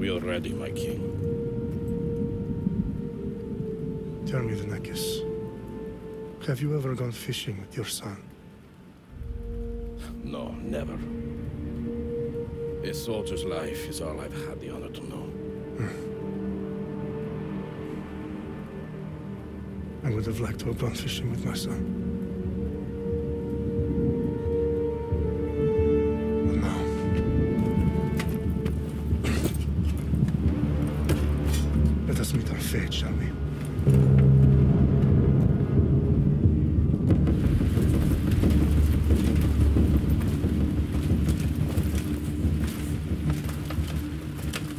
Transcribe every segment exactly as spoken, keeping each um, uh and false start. We are ready, my king. Tell me, Nekis, have you ever gone fishing with your son? No, never. A soldier's life is all I've had the honor to know. I would have liked to have gone fishing with my son. But now... Let us meet our fate, shall we?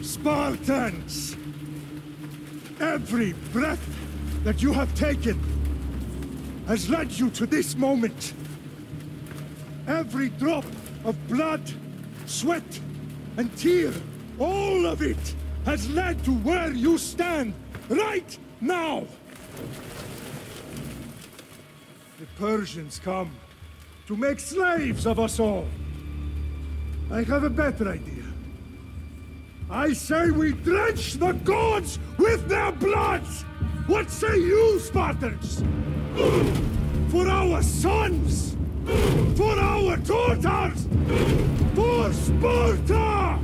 Spartans! Every breath that you have taken has led you to this moment. Every drop of blood, sweat, and tear, all of it has led to where you stand right now. The Persians come to make slaves of us all. I have a better idea. I say we drench the gods with their blood! What say you, Spartans? For our sons! For our daughters! For Sparta!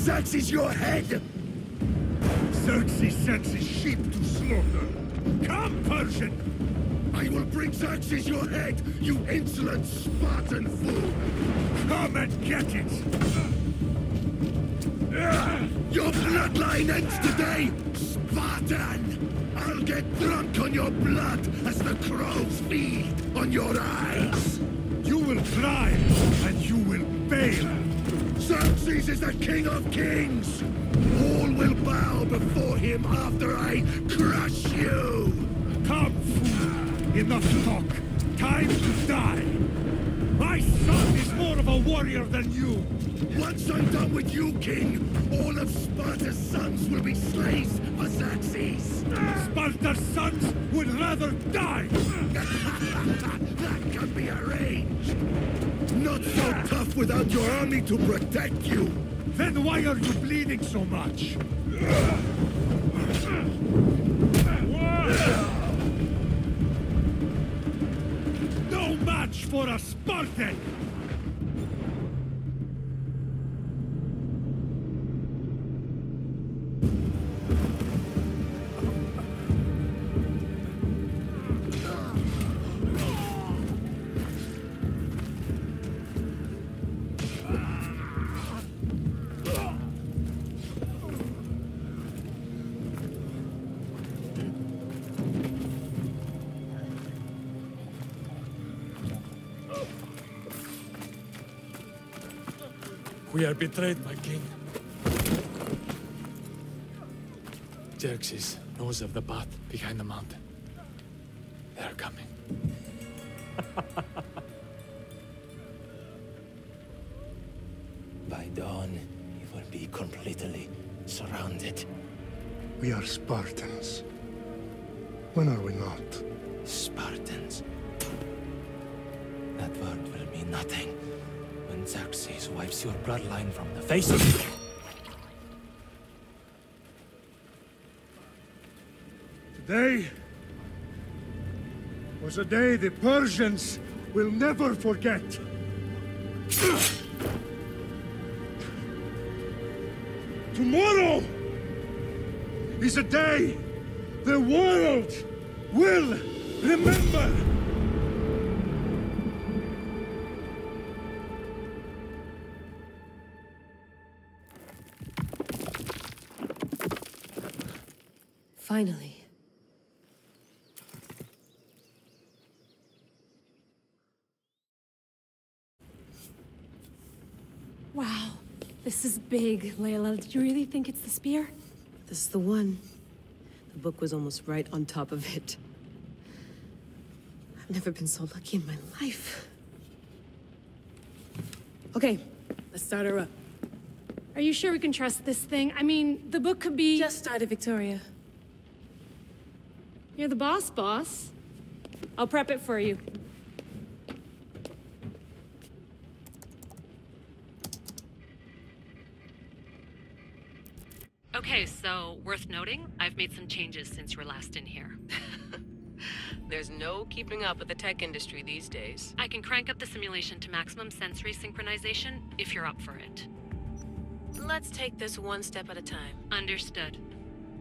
Xerxes your head! Xerxes sends his sheep to slaughter. Come, Persian! I will bring Xerxes your head, you insolent Spartan fool! Come and get it! Your bloodline ends today, Spartan! I'll get drunk on your blood as the crows feed on your eyes! You will cry, and you will fail! Xerxes is the king of kings! All will bow before him after I crush you! Come, fool! Enough talk! Time to die! My son is more of a a warrior than you. Once I'm done with you, king, all of Sparta's sons will be slaves for Xerxes. Sparta's sons would rather die. That can be arranged. Not so tough without your army to protect you. Then why are you bleeding so much? No match for a Spartan! We are betrayed, my king. Xerxes knows of the path behind the mountain. They are coming. By dawn, you will be completely surrounded. We are Spartans. When are we not? Spartans. That word will mean nothing. When Xerxes wipes your bloodline from the face of you. Today was a day the Persians will never forget. Tomorrow is a day the world will remember. Finally. Wow, this is big, Layla. Did you really think it's the spear? This is the one. The book was almost right on top of it. I've never been so lucky in my life. Okay, let's start her up. Are you sure we can trust this thing? I mean, the book could be... Just start it, Victoria. You're the boss, boss. I'll prep it for you. Okay, so worth noting, I've made some changes since you were last in here. There's no keeping up with the tech industry these days. I can crank up the simulation to maximum sensory synchronization if you're up for it. Let's take this one step at a time. Understood.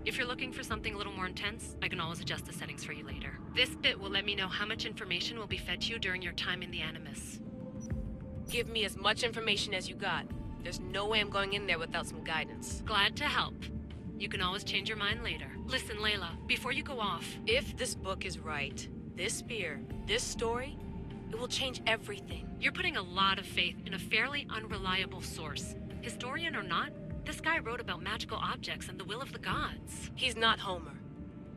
If you're looking for something a little more intense, I can always adjust the settings for you later. This bit will let me know how much information will be fed to you during your time in the Animus. Give me as much information as you got. There's no way I'm going in there without some guidance. Glad to help. You can always change your mind later. Listen, Layla, before you go off... If this book is right, this spear, this story, it will change everything. You're putting a lot of faith in a fairly unreliable source. Historian or not, this guy wrote about magical objects and the will of the gods. He's not Homer.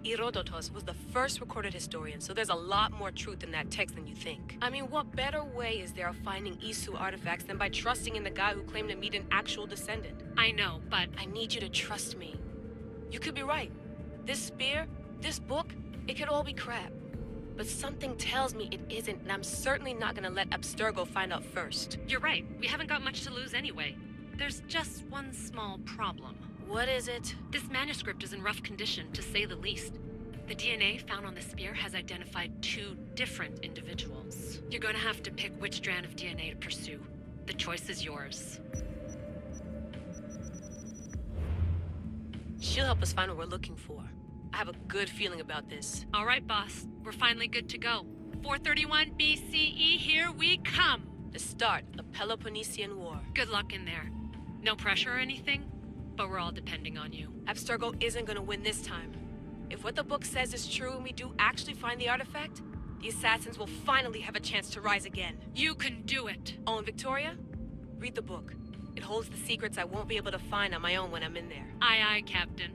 Herodotus was the first recorded historian, so there's a lot more truth in that text than you think. I mean, what better way is there of finding Isu artifacts than by trusting in the guy who claimed to meet an actual descendant? I know, but... I need you to trust me. You could be right. This spear, this book, it could all be crap. But something tells me it isn't, and I'm certainly not gonna let Abstergo find out first. You're right. We haven't got much to lose anyway. There's just one small problem. What is it? This manuscript is in rough condition, to say the least. The D N A found on the spear has identified two different individuals. You're going to have to pick which strand of D N A to pursue. The choice is yours. She'll help us find what we're looking for. I have a good feeling about this. All right, boss. We're finally good to go. four thirty-one B C E, here we come! The start of Peloponnesian War. Good luck in there. No pressure or anything, but we're all depending on you. Abstergo isn't gonna win this time. If what the book says is true and we do actually find the artifact, the assassins will finally have a chance to rise again. You can do it! Oh, and Victoria, read the book. It holds the secrets I won't be able to find on my own when I'm in there. Aye, aye, Captain.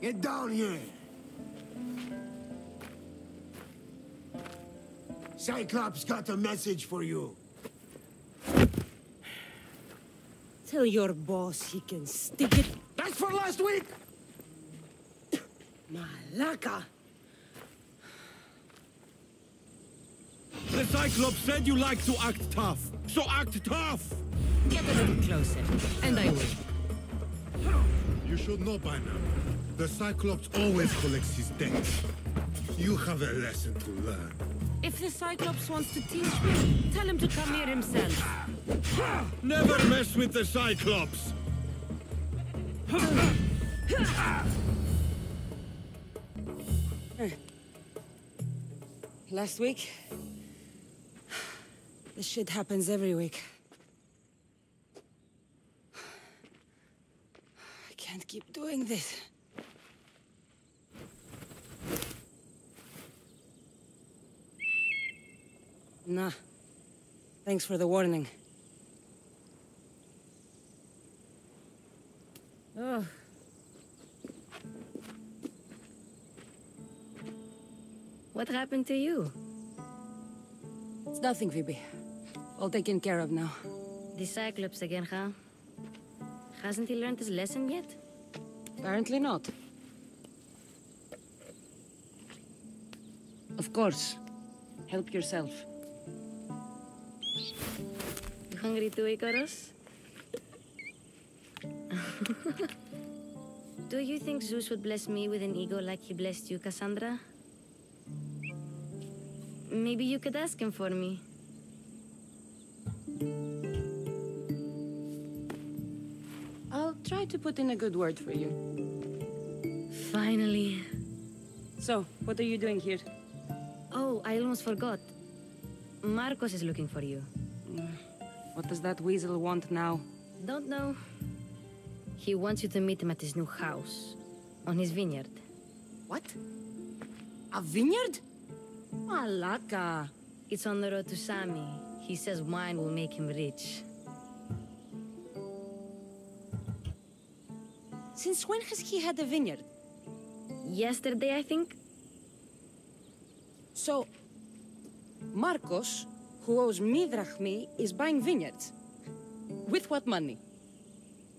Get down here! Cyclops got a message for you. Tell your boss he can stick it. That's for last week! Malaka! The Cyclops said you like to act tough, so act tough! Get a little closer, and I will. You should know by now. The Cyclops always collects his debts. You have a lesson to learn. If the Cyclops wants to teach me, tell him to come here himself. Never mess with the Cyclops! Last week? This shit happens every week. I can't keep doing this. Nah. Thanks for the warning. Ugh. What happened to you? It's nothing, Phoebe. All taken care of now. The Cyclops again, huh? Hasn't he learned his lesson yet? Apparently not. Of course. Help yourself. Hungry too, Ikaros? Do you think Zeus would bless me with an ego like he blessed you, Kassandra? Maybe you could ask him for me. I'll try to put in a good word for you. Finally. So, what are you doing here? Oh, I almost forgot. Marcos is looking for you. What does that weasel want now? Don't know. He wants you to meet him at his new house. On his vineyard. What? A vineyard? Malaka. It's on the road to Sami. He says wine will make him rich. Since when has he had a vineyard? Yesterday, I think. So, Marcos, who owes me drachmi, is buying vineyards. With what money?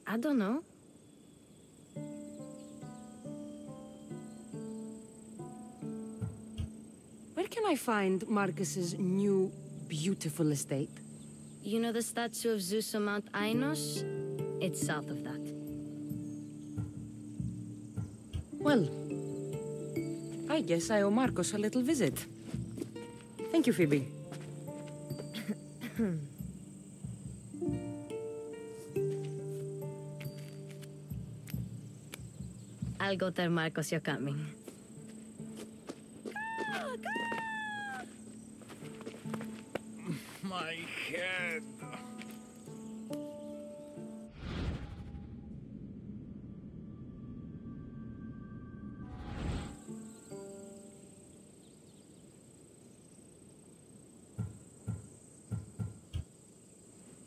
I don't know. Where can I find Marcus's new, beautiful estate? You know the statue of Zeus on Mount Ainos? It's south of that. Well, I guess I owe Marcos a little visit. Thank you, Phoebe. I'll go tell Marcos you're coming. Go, go! My head.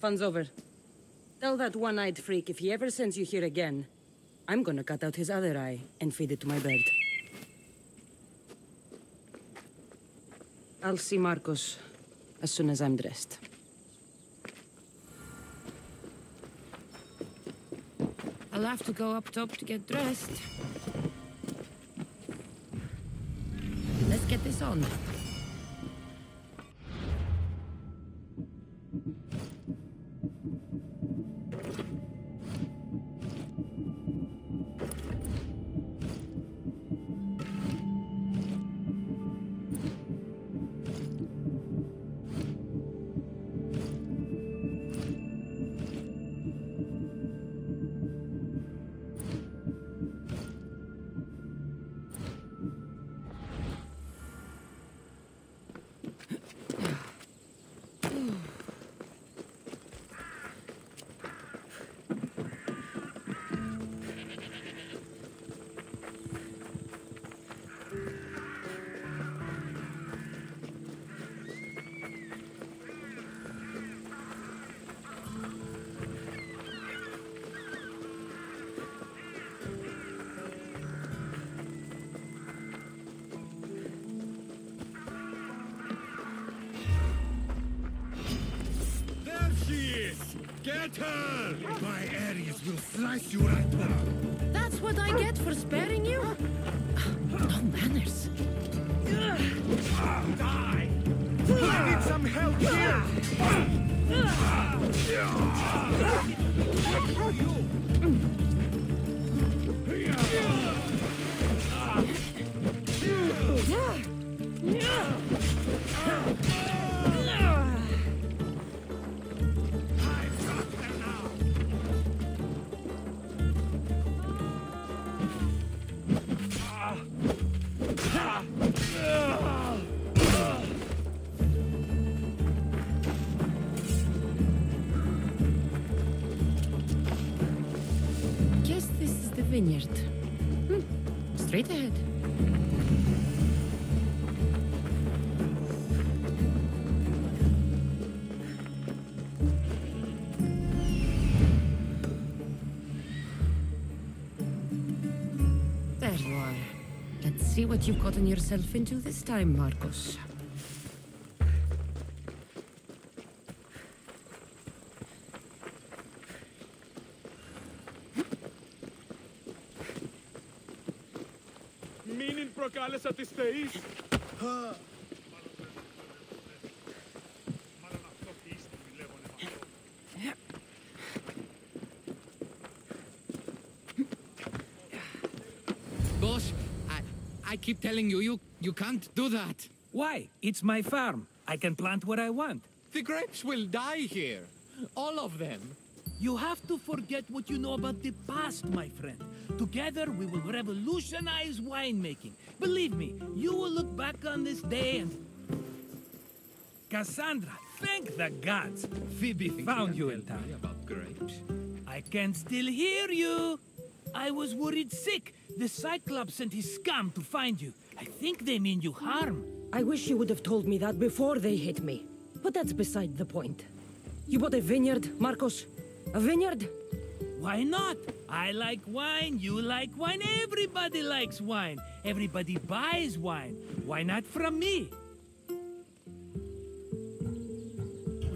Fun's over. Tell that one-eyed freak if he ever sends you here again, I'm gonna cut out his other eye and feed it to my bird. I'll see Marcos as soon as I'm dressed. I'll have to go up top to get dressed. Let's get this on. Get her! My Ares will slice you right now! That's what I get for sparing you? No manners. Die! I need some help here! Vineyard. Hmm. Straight ahead. There you are. Let's see what you've gotten yourself into this time, Marcos. At this stage. Huh. Boss, I, I keep telling you, you, you can't do that. Why? It's my farm. I can plant what I want. The grapes will die here. All of them. You have to forget what you know about the past, my friend. Together, we will revolutionize winemaking. Believe me, you will look back on this day and... Kassandra, thank the gods! Phoebe found you in time. About grapes? I can still hear you! I was worried sick. The Cyclops sent his scum to find you. I think they mean you harm. I wish you would have told me that before they hit me. But that's beside the point. You bought a vineyard, Marcos? A vineyard? Why not? I like wine, you like wine, everybody likes wine. Everybody buys wine. Why not from me?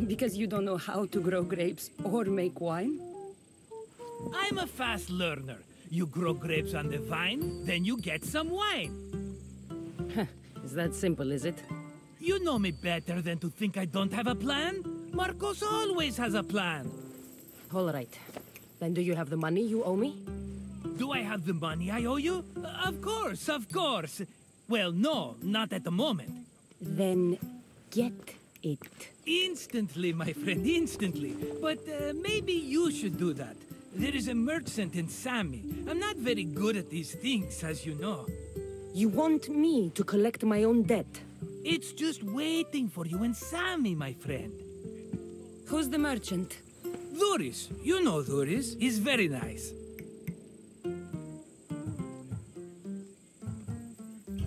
Because you don't know how to grow grapes or make wine? I'm a fast learner. You grow grapes on the vine, then you get some wine. Is that simple, is it? You know me better than to think I don't have a plan. Marcos always has a plan. All right. Then do you have the money you owe me? Do I have the money I owe you? Of course, of course. Well, no, not at the moment. Then get it. Instantly, my friend, instantly. But uh, maybe you should do that. There is a merchant in Sami. I'm not very good at these things, as you know. You want me to collect my own debt? It's just waiting for you in Sami, my friend. Who's the merchant? Duris. You know Duris. He's very nice.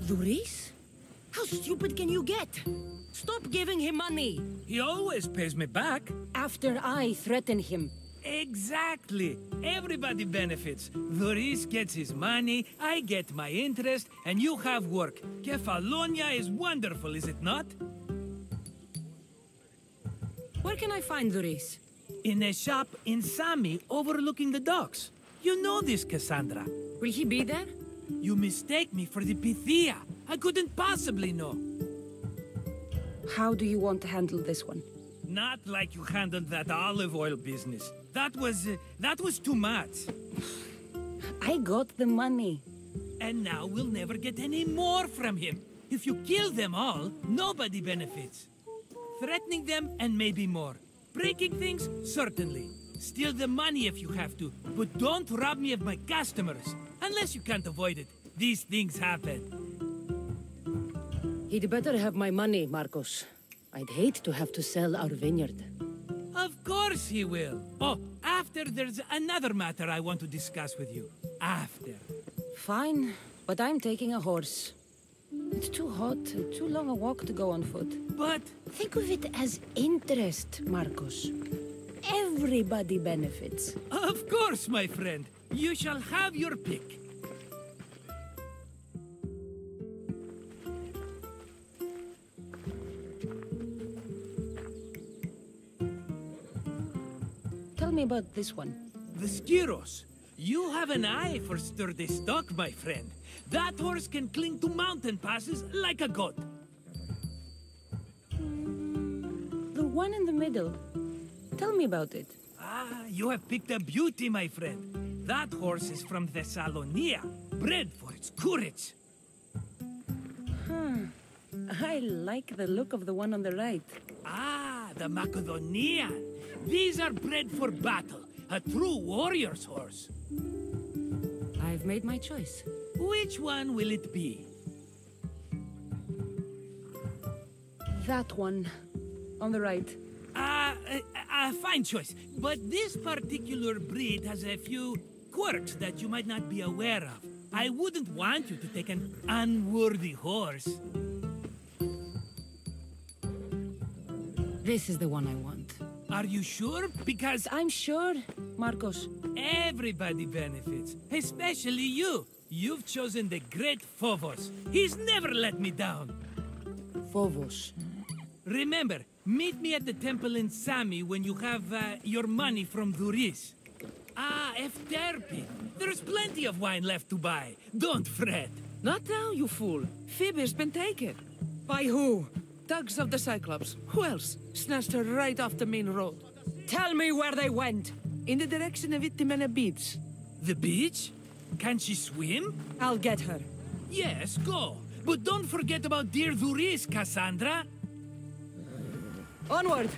Duris? How stupid can you get? Stop giving him money! He always pays me back. After I threaten him, Exactly. Everybody benefits. Duris gets his money, I get my interest, and you have work. Kefalonia is wonderful, is it not? Where can I find Duris? In a shop in Sami overlooking the docks. You know this, Cassandra. Will he be there? You mistake me for the Pythia. I couldn't possibly know. How do you want to handle this one? Not like you handled that olive oil business. That was... Uh, that was too much. I got the money. And now we'll never get any more from him. If you kill them all, nobody benefits. Threatening them and maybe more. Breaking things, certainly. Steal the money if you have to, but don't rob me of my customers. Unless you can't avoid it. These things happen. He'd better have my money, Marcos. I'd hate to have to sell our vineyard. Of course he will. Oh, after there's another matter I want to discuss with you. After. Fine, but I'm taking a horse. It's too hot and too long a walk to go on foot. But... Think of it as interest, Marcos. Everybody benefits. Of course, my friend. You shall have your pick. Tell me about this one. The Skiros. You have an eye for sturdy stock, my friend. That horse can cling to mountain passes like a goat. The one in the middle. Tell me about it. Ah, you have picked a beauty, my friend. That horse is from Thessalonia, bred for its courage. Huh. I like the look of the one on the right. Ah, the Macedonian. These are bred for battle. A true warrior's horse. I've made my choice. Which one will it be? That one. On the right. Ah, uh, a, a fine choice. But this particular breed has a few quirks that you might not be aware of. I wouldn't want you to take an unworthy horse. This is the one I want. Are you sure? Because... I'm sure, Marcos. Everybody benefits, especially you. You've chosen the great Phobos. He's never let me down. Phobos. Remember, meet me at the temple in Sami when you have uh, your money from Duris. Ah, Efterpi. There's plenty of wine left to buy. Don't fret. Not now, you fool. Phoebe's been taken. By who? Thugs of the Cyclops. Who else? Snatched her right off the main road. Tell me where they went. In the direction of Itimena Beach. The beach? Can she swim? I'll get her. Yes, go. But don't forget about dear Duris, Cassandra. Onward!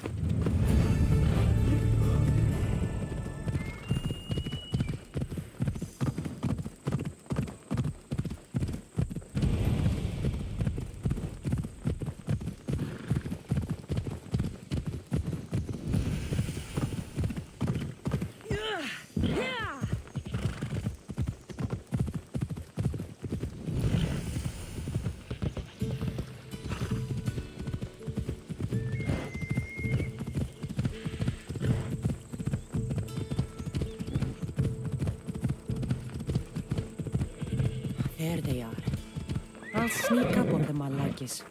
Sneak up on the Malakis.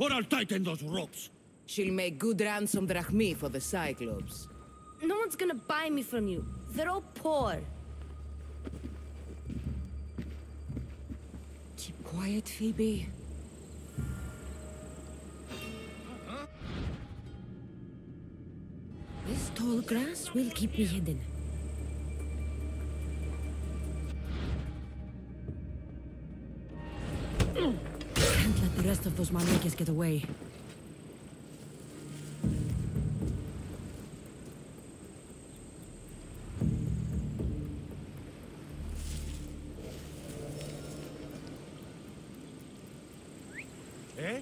Or I'll tighten those ropes. She'll make good ransom drachmi for the Cyclops. No one's gonna buy me from you. They're all poor. Keep quiet, Phoebe. Uh-huh. This tall grass will keep me hidden. rest of those Manekes get away. Eh?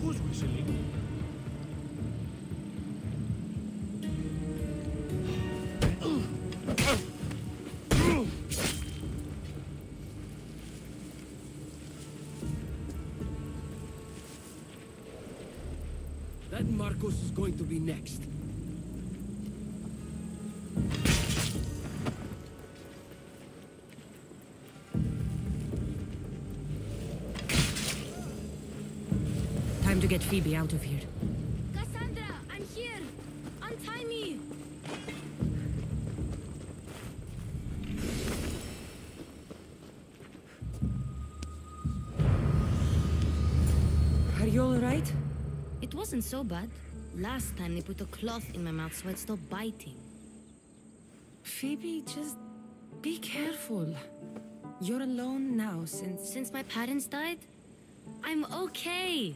Who's whistling? That Marcos is going to be next. Time to get Phoebe out of here. Kassandra, I'm here! Untie me! Are you all right? It wasn't so bad. Last time they put a cloth in my mouth so I'd stop biting. Phoebe, just be careful. You're alone now since... Since my parents died? I'm okay!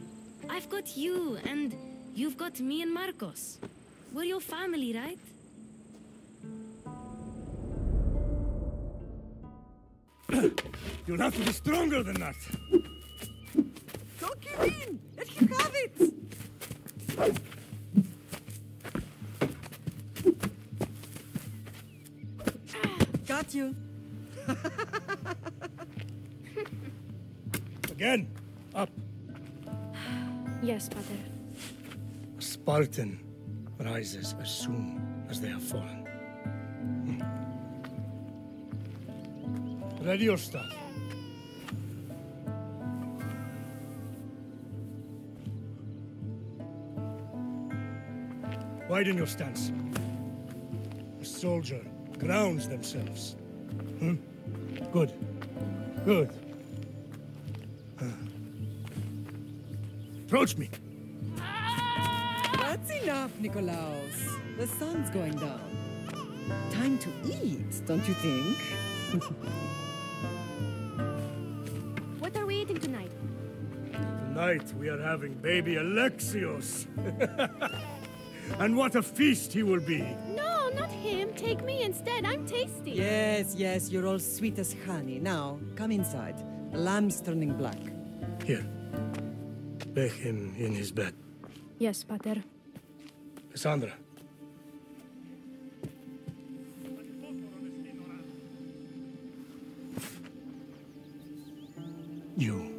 I've got you, and you've got me and Marcos. We're your family, right? You'll have to be stronger than that! Don't give in! Let him have it! Got you. Again, up. Yes, Pater. A Spartan rises as soon as they have fallen. Hmm. Ready your stuff. Widen your stance. A soldier grounds themselves. Hmm? Good. Good. Uh. Approach me. That's enough, Nikolaus. The sun's going down. Time to eat, don't you think? What are we eating tonight? Tonight we are having baby Alexios. And what a feast he will be! No, not him! Take me instead, I'm tasty! Yes, yes, you're all sweet as honey. Now, come inside. The lamb's turning black. Here. Lay him in his bed. Yes, Pater. Cassandra. You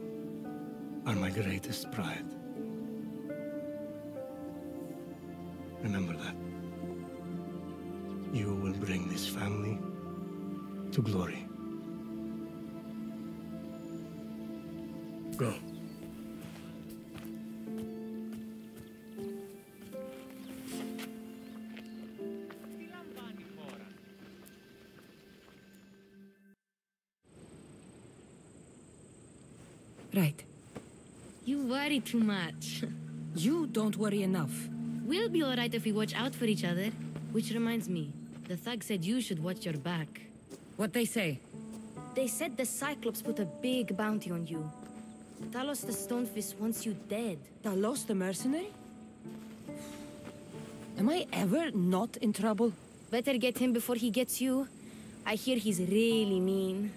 are my greatest pride. Remember that. You will bring this family to glory. Go. Right. You worry too much. You don't worry enough. We'll be alright if we watch out for each other. Which reminds me, the thug said you should watch your back. What they say? They said the Cyclops put a big bounty on you. Talos the Stonefish wants you dead. Talos the mercenary? Am I ever not in trouble? Better get him before he gets you. I hear he's really mean.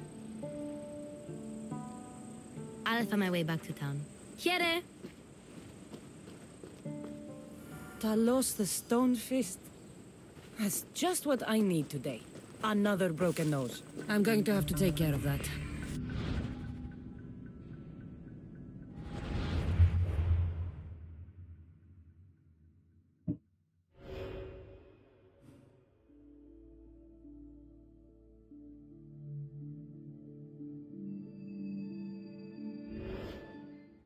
I'll find my way back to town. Here! Talos the Stone Fist. That's just what I need today. Another broken nose. I'm going to have to take care of that.